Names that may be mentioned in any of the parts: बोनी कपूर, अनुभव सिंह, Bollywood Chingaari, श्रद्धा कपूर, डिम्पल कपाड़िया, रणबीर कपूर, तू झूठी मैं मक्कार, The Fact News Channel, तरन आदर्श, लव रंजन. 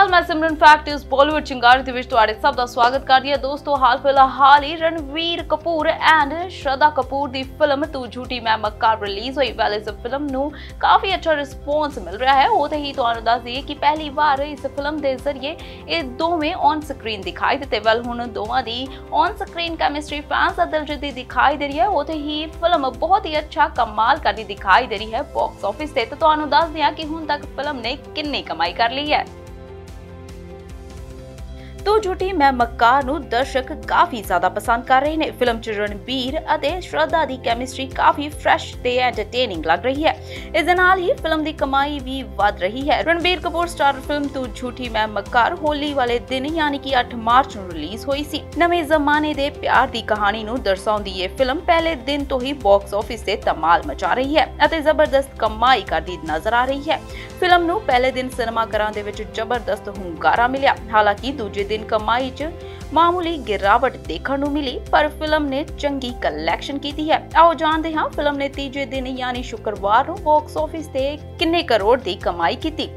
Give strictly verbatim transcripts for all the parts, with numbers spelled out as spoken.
नमस्कार, मैं सिमरन fact news Bollywood चिंगारी दिवस तुहाडे सब दा स्वागत कर रही है। दोस्तों हाल फिलहाल ही रणबीर कपूर एंड श्रद्धा कपूर दी फिल्म तू झूठी मैं मक्कार रिलीज हुई। वैसे इस फिल्म नू काफ़ी अच्छा रिस्पॉन्स मिल रहा है। होते ही तुहानू दस दईए कि पहली बार इस फिल्म के जरिए ये दोवें ऑन स्क्रीन दिखाई दिते। वैल हुण दोवां दी ऑन स्क्रीन कैमिस्ट्री फैंस दा दिल जिद्दी दिखाई दे रही है। होते ही फिल्म बहुत ही अच्छा कमाल करती दिखाई दे रही है बॉक्स ऑफिस से। तो तुहानू दस दईए कि हुण तक फिल्म ने कितनी कमाई कर ली है। तू झूठी मैं मक्कार नू दर्शक काफी ज्यादा पसंद कर रहे हैं। फिल्म च रणबीर अते श्रद्धा दी केमिस्ट्री काफी फ्रेश ते एंटरटेनिंग लग रही है। इस दे नाल ही फिल्म दी कमाई भी वध रही है। रणबीर कपूर स्टार फिल्म तू झूठी मैं मक्कार होली वाले दिन यानी कि आठ मार्च नू रिलीज हुई सी। नवे जमाने दे प्यार दी कहानी नू दर्शाउंदी ये फिल्म पहले दिन तो ही बॉक्स ऑफिस से धमाल मचा रही है अते जबरदस्त कमाई करदी नजर आ रही है। फिल्म नू पहले दिन सिनेमा घरां दे विच जबरदस्त हुंकारा मिलिया। हालांकि दूजे दिन कमाई च मामूली गिरावट देखने को मिली, पर फिल्म ने चंगी कलेक्शन की है। आओ जानते हैं फिल्म ने तीजे दिन यानी शुक्रवार को बॉक्स ऑफिस से कितने करोड़ की कमाई की।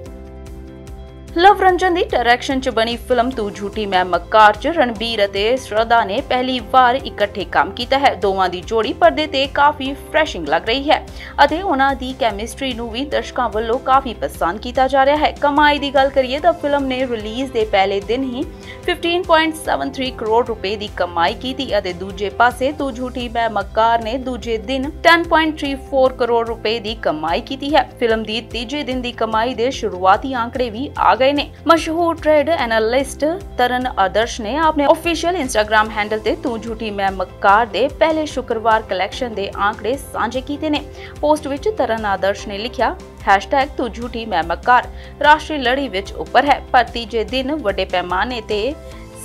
लव रंजन की डायरेक्शन च बनी फिल्म तू झूठी मैं मक्कार च रणबीर अते श्रद्धा ने पहली बार इकट्ठे काम किया है। दोवां दी जोड़ी पर्दे ते काफ़ी फ्रेशिंग लग रही है अते उन्हां दी कैमिस्ट्री नू भी दर्शकों वालों काफ़ी पसंद किया जा रहा है। कमाई की गल करिए तो फिल्म ने रिलीज़ के पहले दिन ही पंद्रह पॉइंट तिहत्तर करोड़ रुपए की कमाई की अते दूजे पासे तू झूठी मैं मक्कार ने दूजे दिन दस पॉइंट चौंतीस करोड़ रुपए की कमाई की है। फिल्म की तीजे दिन की कमाई के शुरुआती आंकड़े भी आ गए ने। मशहूर ट्रेड एनालिस्ट तरन आदर्श ने अपने ऑफिशियल इंस्टाग्राम हैंडल ते तू झूठी मैं मक्कार दे पहले शुक्रवार कलेक्शन दे आंकड़े सांझे कीते ने। पोस्ट विच तरन आदर्श ने लिखिया हैशटैग तू झूठी मैं मक्कार राष्ट्रीय लड़ी विच उपर है, पर तीजे दिन वड्डे पैमाने ते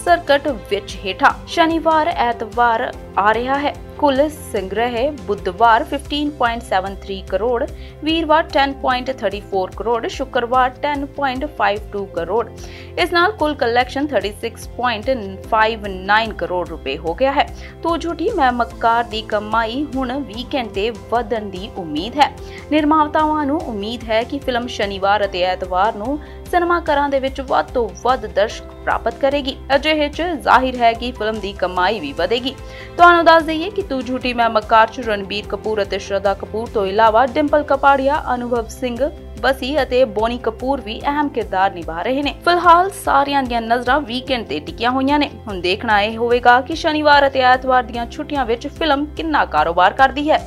सर्कट विच हेठा। शनिवार ऐतवार आ रहा है। कुल संग्रह बुधवार पंद्रह पॉइंट तिहत्तर करोड़, वीरवार दस पॉइंत चौंतीस करोड़, शुक्रवार दस पॉइंट बावन करोड़। इस नाल कुल कलेक्शन छत्तीस पॉइंत उनसठ करोड़ रुपए हो गया है। तू झूठी मैं मक्कार दी कमाई हुण वीकेंड ते वधण दी उम्मीद है। निर्मातावां नू उम्मीद है कि फिल्म शनिवार अते ऐतवार नू सिनेमा घरां दे विच वध तों वध दर्शक प्राप्त करेगी। अजिहे च जाहिर है कि फिल्म दी कमाई भी वधेगी। तुहानू दस दईए कि तू झूठी मैं मक्कार च रणबीर कपूर अते श्रद्धा कपूर तो इलावा डिम्पल कपाड़िया, अनुभव सिंह बसी अते बोनी कपूर भी अहम किरदार निभा रहे हैं। फिलहाल सारियां दियां नजरां वीकेंड ते टिकियां होईयां ने। हुण देखना यह होवेगा कि शनिवार अते ऐतवार दियां छुट्टियां विच फिल्म किन्ना कारोबार करदी है।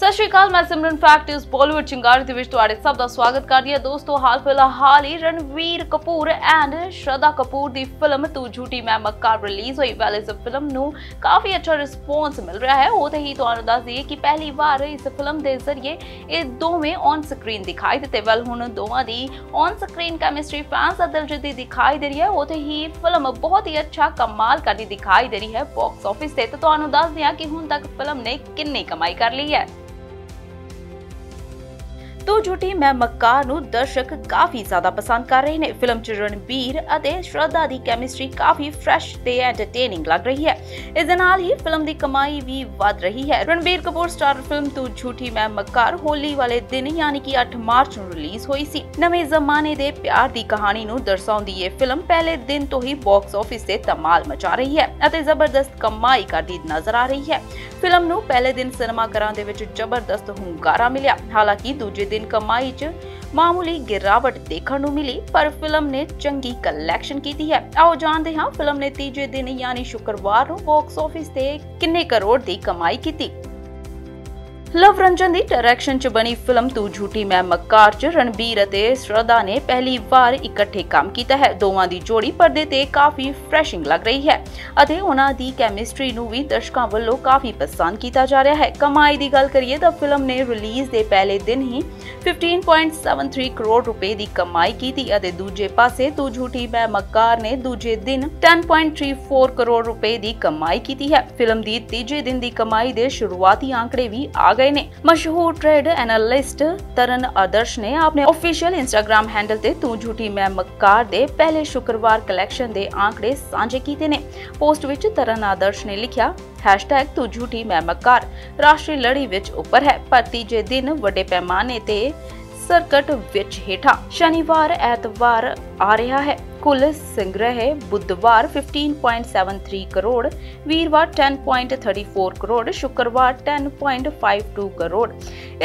सत श्री अकाल, मैं सिमरन फैक्ट न्यूज बॉलीवुड चिंगारी दे विच तुहाडे सब दा स्वागत कर रही है। दोस्तों हाल फिलहाल ही रणबीर कपूर एंड श्रद्धा कपूर दी फिल्म तू झूठी मैं मक्कार रिलीज हुई। वैसे इस फिल्म नू काफ़ी अच्छा रिस्पॉन्स मिल रहा है। होते ही तुहानू दस दईए कि पहली बार इस फिल्म के जरिए ये दोवें ऑन स्क्रीन दिखाई दिते। वैल हुण दोवां दी ऑन स्क्रीन कैमिस्ट्री फैंस दा दिल जिद्दी दिखाई दे रही है। होते ही फिल्म बहुत ही अच्छा कमाल करती दिखाई दे रही है बॉक्स ऑफिस से। तो तुहानू दस दईए कि हुण तक फिल्म ने कितनी कमाई कर ली है। तू झूठी मैं मक्कार नू दर्शक काफ़ी ज़्यादा पसंद कर रहे हैं। फिल्म च रणबीर अते श्रद्धा दी केमिस्ट्री काफ़ी फ्रेश ते एंटरटेनिंग लग रही है। इस दे नाल ही फिल्म दी कमाई भी वध रही है। रणबीर कपूर स्टार फिल्म तू झूठी मैं मक्कार होली वाले दिन यानी कि आठ मार्च नू रिलीज हुई सी। नवे जमाने दे प्यार दी कहानी नू दर्शाउंदी ये फिल्म पहले दिन तो ही बॉक्स ऑफिस से धमाल मचा रही है अते जबरदस्त कमाई करदी नजर आ रही है। फिल्म नू पहले दिन सिनेमा घरां दे विच जबरदस्त हुंकारा मिलिया। हालांकि दूजे दिन कमाई च मामूली गिरावट देखने को मिली, पर फिल्म ने चंगी कलेक्शन की है। आओ जानते हैं फिल्म ने तीजे दिन यानी शुक्रवार को बॉक्स ऑफिस से कितने करोड़ की कमाई की। लव रंजन की डायरेक्शन च बनी फिल्म तू झूठी मैं मक्कार च रणबीर अते श्रद्धा ने पहली बार इकट्ठे काम किया है। दोवां दी जोड़ी पर्दे ते काफ़ी फ्रेशिंग लग रही है अते उन्हां दी कैमिस्ट्री नू भी दर्शकों वालों काफ़ी पसंद किया जा रहा है। कमाई की गल करिए तो फिल्म ने रिलीज़ के पहले दिन ही पंद्रह पॉइंत तिहत्तर करोड़ रुपए की कमाई की अते दूजे पासे तू झूठी मैं मक्कार ने दूजे दिन दस पॉइंत चौंतीस करोड़ रुपए की कमाई की है। फिल्म की तीजे दिन की कमाई के शुरुआती आंकड़े भी आ गए ने। मशहूर ट्रेड एनालिस्ट तरन आदर्श ने अपने ऑफिशियल इंस्टाग्राम हैंडल ते तू झूठी मैं मक्कार दे पहले शुक्रवार कलेक्शन दे आंकड़े सांझे कीते ने। पोस्ट विच तरन आदर्श ने लिखिया हैशटैग तू झूठी मैं मक्कार राष्ट्री लड़ी विच उपर है पर तीजे दिन वड्डे पैमाने ते सर्कट विच हेठा शनिवार एतवार आ रहा है। कुल संग्रह बुधवार पंद्रह पॉइंट सात तीन करोड़, वीरवार दस पॉइंट तीन चार करोड़, शुक्रवार दस पॉइंट पाँच दो करोड़।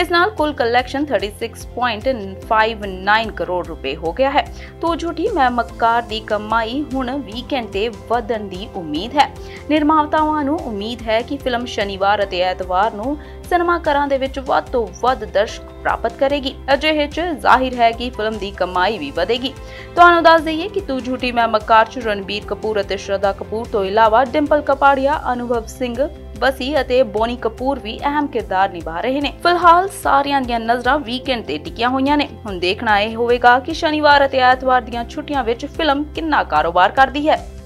इस नाल कुल कलेक्शन छत्तीस पॉइंट पाँच नौ करोड़ रुपए हो गया है। तू झूठी मैं मक्कार दी कमाई हुन वीकेंड ते वधन दी उम्मीद है। निर्मातावां नूं उम्मीद है कि फिल्म शनिवार अते ऐतवार नूं सिनेमा घरां दे विच वध तों वध दर्शक प्राप्त करेगी। अजिहे च जाहिर है कि फिल्म दी कमाई भी वधेगी। तुहानूं दस दईए कि तू झूठी मैं मक्कार च रणबीर कपूर अते श्रद्धा कपूर तो इलावा डिम्पल कपाड़िया, अनुभव सिंह बसी अते बोनी कपूर भी अहम किरदार निभा रहे ने। फिलहाल सारियां दियां नजरां वीकेंड ते टिकियां होईयां ने। हुण देखना यह होवेगा कि शनिवार अते ऐतवार दियां छुट्टियां विच फिल्म किन्ना कारोबार करदी है।